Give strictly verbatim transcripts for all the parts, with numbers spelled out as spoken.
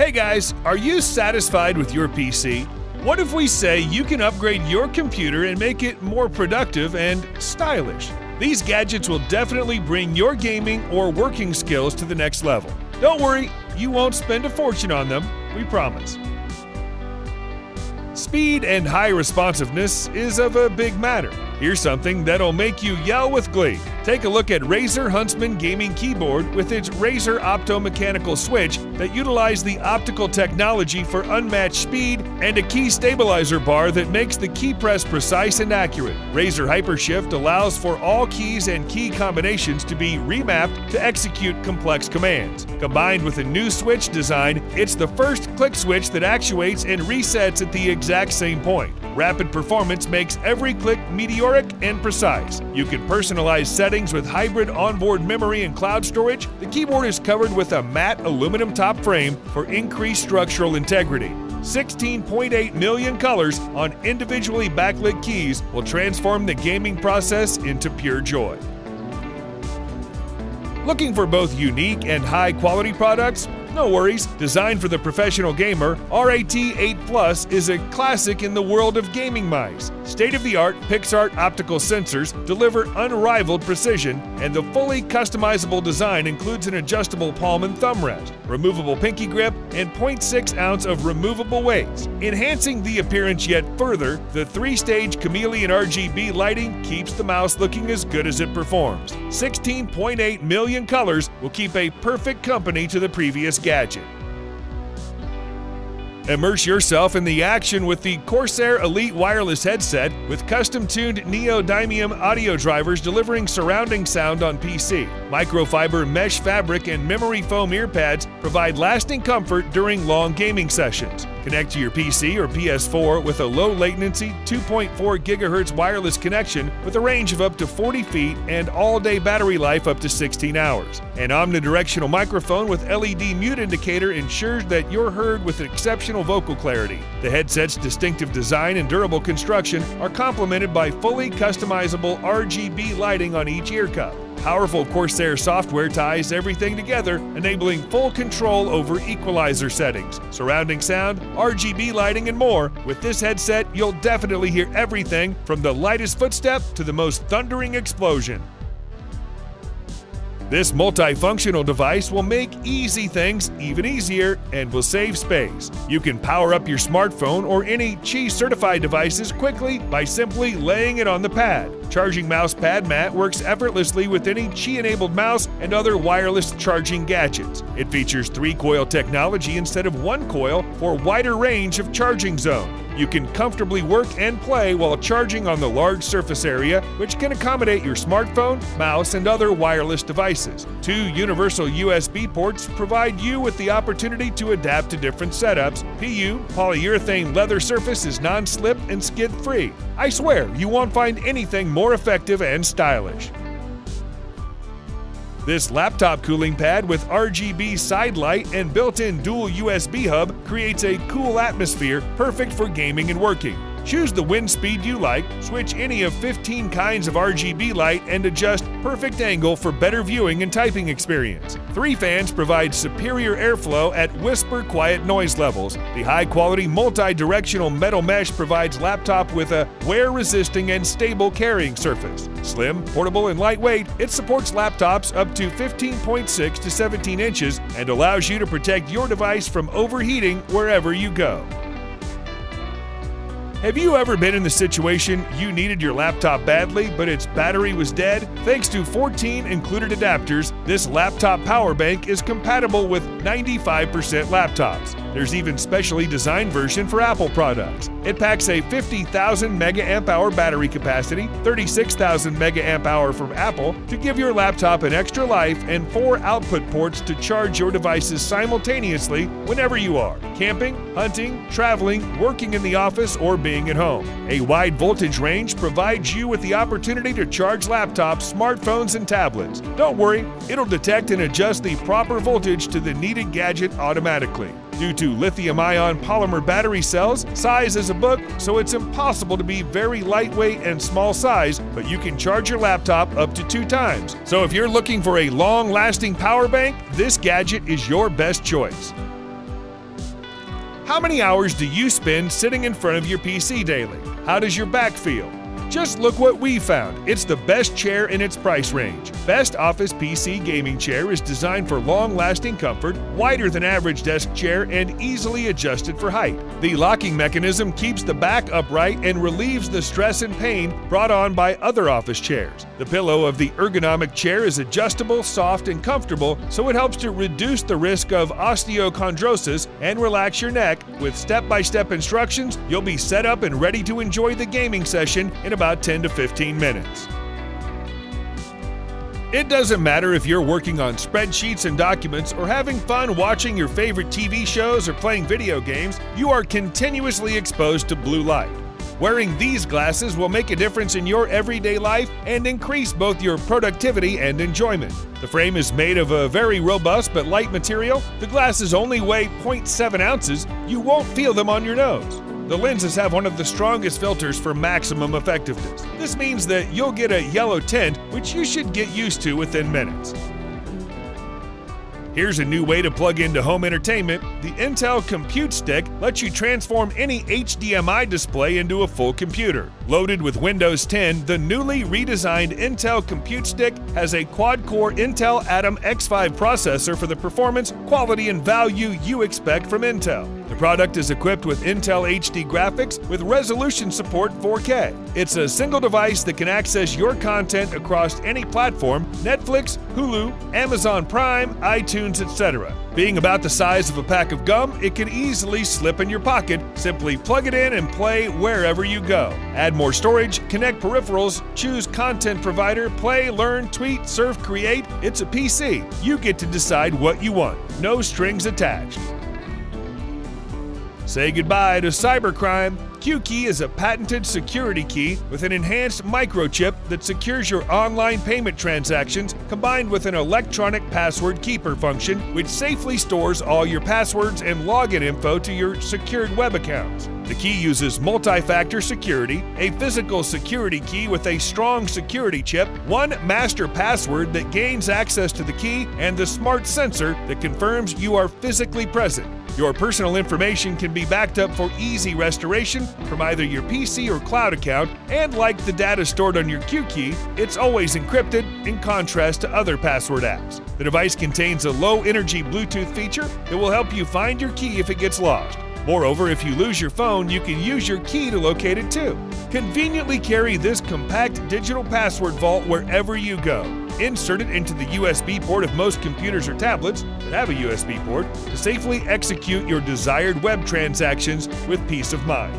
Hey guys, are you satisfied with your P C? What if we say you can upgrade your computer and make it more productive and stylish? These gadgets will definitely bring your gaming or working skills to the next level. Don't worry, you won't spend a fortune on them, we promise. Speed and high responsiveness is of a big matter. Here's something that'll make you yell with glee. Take a look at Razer Huntsman Gaming Keyboard with its Razer Opto Mechanical Switch that utilizes the optical technology for unmatched speed and a key stabilizer bar that makes the key press precise and accurate. Razer HyperShift allows for all keys and key combinations to be remapped to execute complex commands. Combined with a new switch design, it's the first click switch that actuates and resets at the exact same point. Rapid performance makes every click meteoric and precise. You can personalize settings with hybrid onboard memory and cloud storage. The keyboard is covered with a matte aluminum top frame for increased structural integrity. sixteen point eight million colors on individually backlit keys will transform the gaming process into pure joy. Looking for both unique and high-quality products? No worries. Designed for the professional gamer, R A T eight plus is a classic in the world of gaming mice. State-of-the-art PixArt optical sensors deliver unrivaled precision, and the fully customizable design includes an adjustable palm and thumb rest, removable pinky grip, and zero point six ounce of removable weights. Enhancing the appearance yet further, the three-stage Chameleon R G B lighting keeps the mouse looking as good as it performs. sixteen point eight million colors will keep a perfect company to the previous gadget. Immerse yourself in the action with the Corsair Elite Wireless Headset with custom-tuned neodymium audio drivers delivering surrounding sound on P C. Microfiber mesh fabric and memory foam earpads provide lasting comfort during long gaming sessions. Connect to your P C or P S four with a low-latency two point four gigahertz wireless connection with a range of up to forty feet and all-day battery life up to sixteen hours. An omnidirectional microphone with L E D mute indicator ensures that you're heard with exceptional vocal clarity. The headset's distinctive design and durable construction are complemented by fully customizable R G B lighting on each ear cup. Powerful Corsair software ties everything together, enabling full control over equalizer settings, surrounding sound, R G B lighting, and more. With this headset, you'll definitely hear everything from the lightest footstep to the most thundering explosion. This multifunctional device will make easy things even easier and will save space. You can power up your smartphone or any Qi-certified devices quickly by simply laying it on the pad. Charging Mouse Pad Mat works effortlessly with any Qi-enabled mouse and other wireless charging gadgets. It features three-coil technology instead of one coil for wider range of charging zone. You can comfortably work and play while charging on the large surface area, which can accommodate your smartphone, mouse, and other wireless devices. Two universal U S B ports provide you with the opportunity to adapt to different setups. P U polyurethane leather surface is non-slip and skid-free. I swear, you won't find anything more effective and stylish. This laptop cooling pad with R G B side light and built-in dual U S B hub creates a cool atmosphere perfect for gaming and working. Choose the wind speed you like, switch any of fifteen kinds of R G B light, and adjust perfect angle for better viewing and typing experience. Three fans provide superior airflow at whisper quiet noise levels. The high-quality multi-directional metal mesh provides laptop with a wear-resisting and stable carrying surface. Slim, portable, and lightweight, it supports laptops up to fifteen point six to seventeen inches and allows you to protect your device from overheating wherever you go. Have you ever been in the situation you needed your laptop badly, but its battery was dead? Thanks to fourteen included adapters, this laptop power bank is compatible with ninety-five percent laptops. There's even specially designed version for Apple products. It packs a fifty thousand milliamp hour battery capacity, thirty-six thousand milliamp hour from Apple, to give your laptop an extra life and four output ports to charge your devices simultaneously whenever you are camping, hunting, traveling, working in the office, or being being at home. A wide voltage range provides you with the opportunity to charge laptops, smartphones, and tablets. Don't worry, it'll detect and adjust the proper voltage to the needed gadget automatically. Due to lithium-ion polymer battery cells, size is a book, so it's impossible to be very lightweight and small size, but you can charge your laptop up to two times. So if you're looking for a long-lasting power bank, this gadget is your best choice. How many hours do you spend sitting in front of your P C daily? How does your back feel? Just look what we found. It's the best chair in its price range. Best Office P C Gaming Chair is designed for long-lasting comfort, wider than average desk chair, and easily adjusted for height. The locking mechanism keeps the back upright and relieves the stress and pain brought on by other office chairs. The pillow of the ergonomic chair is adjustable, soft, and comfortable, so it helps to reduce the risk of osteochondrosis and relax your neck. With step-by-step instructions, you'll be set up and ready to enjoy the gaming session in a about ten to fifteen minutes. It doesn't matter if you're working on spreadsheets and documents or having fun watching your favorite T V shows or playing video games, you are continuously exposed to blue light. Wearing these glasses will make a difference in your everyday life and increase both your productivity and enjoyment. The frame is made of a very robust but light material. The glasses only weigh zero point seven ounces. You won't feel them on your nose. The lenses have one of the strongest filters for maximum effectiveness. This means that you'll get a yellow tint, which you should get used to within minutes. Here's a new way to plug into home entertainment. The Intel Compute Stick lets you transform any H D M I display into a full computer. Loaded with Windows ten, the newly redesigned Intel Compute Stick has a quad-core Intel Atom X five processor for the performance, quality, and value you expect from Intel. The product is equipped with Intel H D graphics with resolution support four K. It's a single device that can access your content across any platform: Netflix, Hulu, Amazon Prime, iTunes, et cetera. Being about the size of a pack of gum, it can easily slip in your pocket. Simply plug it in and play wherever you go. Add more storage, connect peripherals, choose content provider, play, learn, tweet, surf, create. It's a P C. You get to decide what you want. No strings attached. Say goodbye to cybercrime. QKey is a patented security key with an enhanced microchip that secures your online payment transactions, combined with an electronic password keeper function, which safely stores all your passwords and login info to your secured web accounts. The key uses multi-factor security, a physical security key with a strong security chip, one master password that gains access to the key, and the smart sensor that confirms you are physically present. Your personal information can be backed up for easy restoration from either your P C or cloud account, and like the data stored on your QKey, it's always encrypted, in contrast to other password apps. The device contains a low-energy Bluetooth feature that will help you find your key if it gets lost. Moreover, if you lose your phone, you can use your key to locate it too. Conveniently carry this compact digital password vault wherever you go. Insert it into the U S B port of most computers or tablets that have a U S B port to safely execute your desired web transactions with peace of mind.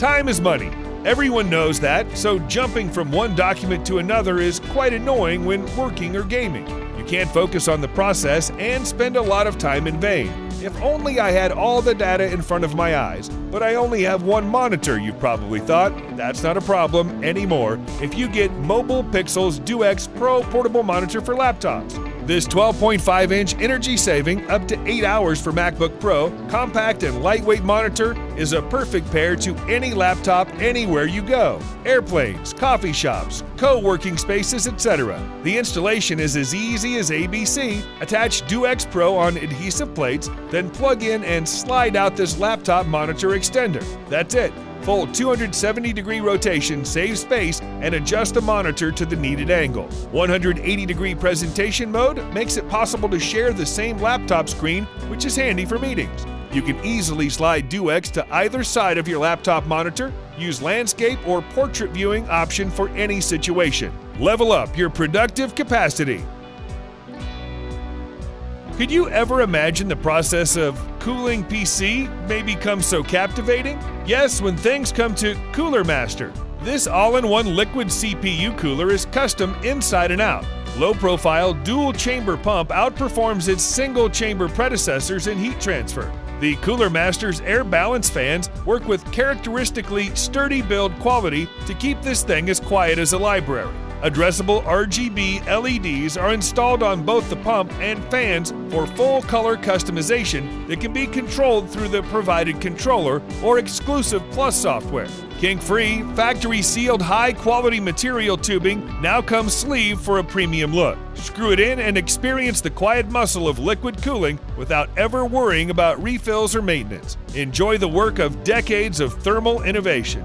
Time is money. Everyone knows that, so jumping from one document to another is quite annoying when working or gaming. You can't focus on the process and spend a lot of time in vain. If only I had all the data in front of my eyes, but I only have one monitor, you probably thought. That's not a problem anymore if you get Mobile Pixels DuoX Pro portable monitor for laptops. This twelve point five inch energy-saving, up to eight hours for MacBook Pro, compact and lightweight monitor is a perfect pair to any laptop anywhere you go. Airplanes, coffee shops, co-working spaces, et cetera. The installation is as easy as A B C. Attach DuoX Pro on adhesive plates, then plug in and slide out this laptop monitor extender. That's it. Full two hundred seventy degree rotation saves space and adjusts the monitor to the needed angle. one hundred eighty degree presentation mode makes it possible to share the same laptop screen, which is handy for meetings. You can easily slide DuoX to either side of your laptop monitor, use landscape or portrait viewing option for any situation. Level up your productive capacity. Could you ever imagine the process of cooling P C may become so captivating? Yes, when things come to Cooler Master. This all-in-one liquid C P U cooler is custom inside and out. Low-profile dual-chamber pump outperforms its single-chamber predecessors in heat transfer. The Cooler Master's air balance fans work with characteristically sturdy build quality to keep this thing as quiet as a library. Addressable R G B L E Ds are installed on both the pump and fans for full-color customization that can be controlled through the provided controller or exclusive Plus software. Kink-free, factory-sealed high-quality material tubing now comes sleeved for a premium look. Screw it in and experience the quiet muscle of liquid cooling without ever worrying about refills or maintenance. Enjoy the work of decades of thermal innovation.